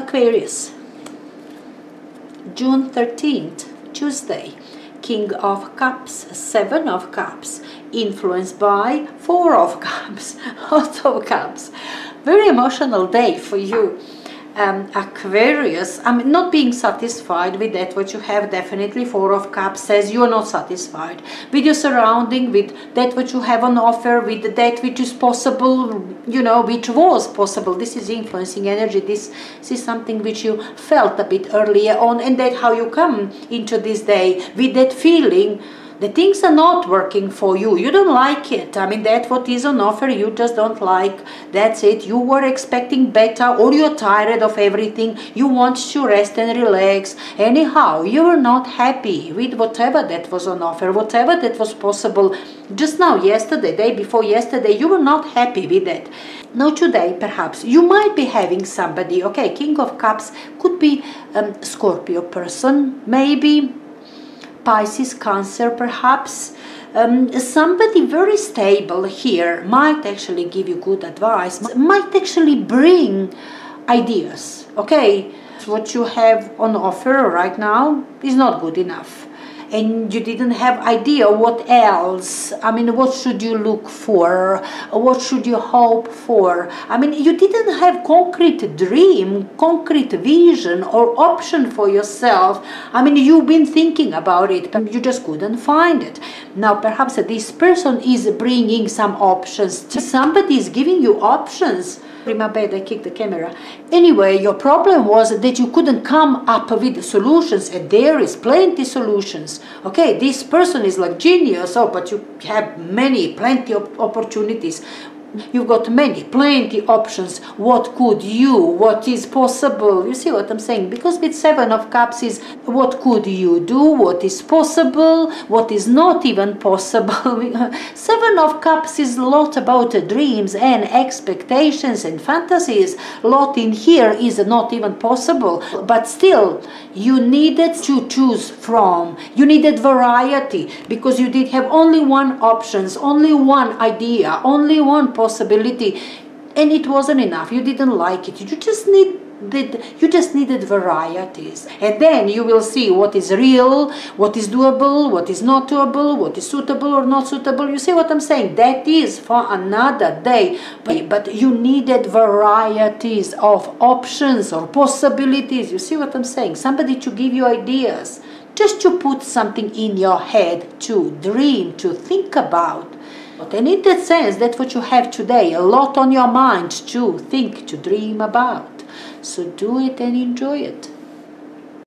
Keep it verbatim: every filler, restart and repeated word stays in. Aquarius. June thirteenth, Tuesday. King of Cups, Seven of Cups, influenced by Four of Cups, Lot of Cups. Very emotional day for you, um, Aquarius. I'm not being satisfied with that what you have. Definitely Four of Cups says you are not satisfied with your surrounding, with that what you have on offer, with that which is possible, you know, which was possible. This is influencing energy. This, this is something which you felt a bit earlier on, and that how you come into this day with that feeling that things are not working for you. You don't like it. I mean, that what is on offer, you just don't like. That's it. You were expecting better, or you're tired of everything. You want to rest and relax. Anyhow, you were not happy with whatever that was on offer, whatever that was possible. Just now, yesterday, day before yesterday, you were not happy with that. Now today, perhaps, you might be having somebody, okay, King of Cups, could be um, Scorpio person, maybe, Pisces, Cancer, perhaps. Um, somebody very stable here might actually give you good advice, might actually bring ideas, okay? What you have on offer right now is not good enough, and you didn't have idea what else. I mean, what should you look for? What should you hope for? I mean, you didn't have concrete dream, concrete vision or option for yourself. I mean, you've been thinking about it, but you just couldn't find it. Now, perhaps this person is bringing some options. Somebody is giving you options. My bad, I kicked the camera. Anyway, your problem was that you couldn't come up with solutions, and there is plenty solutions. Okay, this person is like genius, oh, but you have many, plenty of opportunities. You've got many, plenty options. What could you, what is possible? You see what I'm saying? Because with Seven of Cups is what could you do, what is possible, what is not even possible. Seven of Cups is a lot about uh, dreams and expectations and fantasies. A lot in here is not even possible. But still, you needed to choose from. You needed variety, because you did have only one options, only one idea, only one possibility. Possibility, and it wasn't enough. You didn't like it. You just need that. You just needed varieties, and then you will see what is real, what is doable, what is not doable, what is suitable or not suitable. You see what I'm saying? That is for another day. But, but you needed varieties of options or possibilities. You see what I'm saying? Somebody to give you ideas, just to put something in your head, to dream, to think about. And in that sense, that's what you have today, a lot on your mind to think, to dream about. So do it and enjoy it.